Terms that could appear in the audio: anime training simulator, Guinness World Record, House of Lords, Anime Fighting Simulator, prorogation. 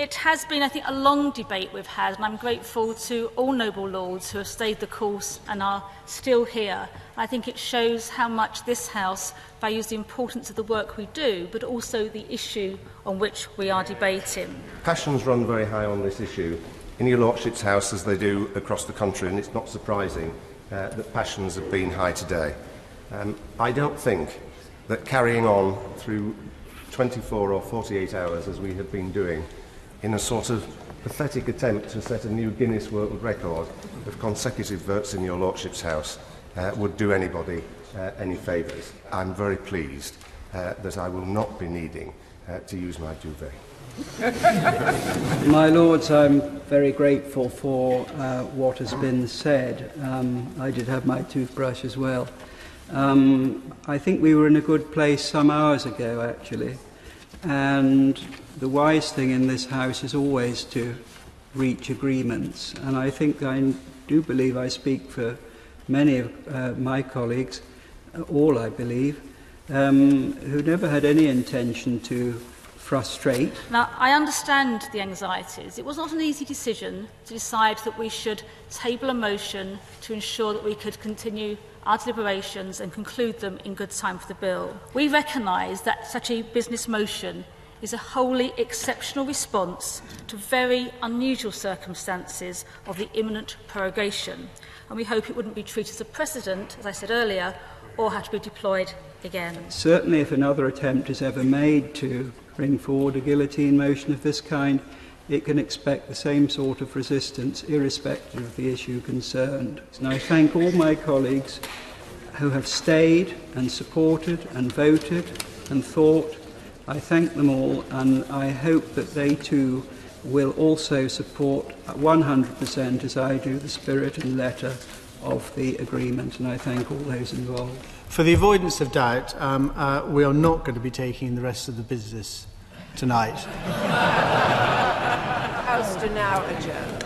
It has been, I think, a long debate we've had, and I'm grateful to all noble lords who have stayed the course and are still here. I think it shows how much this House values the importance of the work we do, but also the issue on which we are debating. Passions run very high on this issue in your Lordship's House, as they do across the country, and it's not surprising that passions have been high today. I don't think that carrying on through 24 or 48 hours, as we have been doing, in a sort of pathetic attempt to set a new Guinness World Record of consecutive votes in your Lordship's House would do anybody any favours. I'm very pleased that I will not be needing to use my duvet. My Lords, I'm very grateful for what has been said. I did have my toothbrush as well. I think we were in a good place some hours ago, actually. And the wise thing in this House is always to reach agreements. And I think I do believe I speak for many of my colleagues, all I believe, who never had any intention to frustrate. Now, I understand the anxieties. It was not an easy decision to decide that we should table a motion to ensure that we could continue our deliberations and conclude them in good time for the bill. We recognise that such a business motion is a wholly exceptional response to very unusual circumstances of the imminent prorogation, and we hope it wouldn't be treated as a precedent, as I said earlier, or have to be deployed again. Certainly, if another attempt is ever made to bring forward a guillotine motion of this kind, it can expect the same sort of resistance, irrespective of the issue concerned. And I thank all my colleagues who have stayed and supported and voted and thought. I thank them all, and I hope that they too will also support 100%, as I do, the spirit and letter of the agreement, and I thank all those involved. For the avoidance of doubt, we are not going to be taking the rest of the business tonight. House to now adjourn.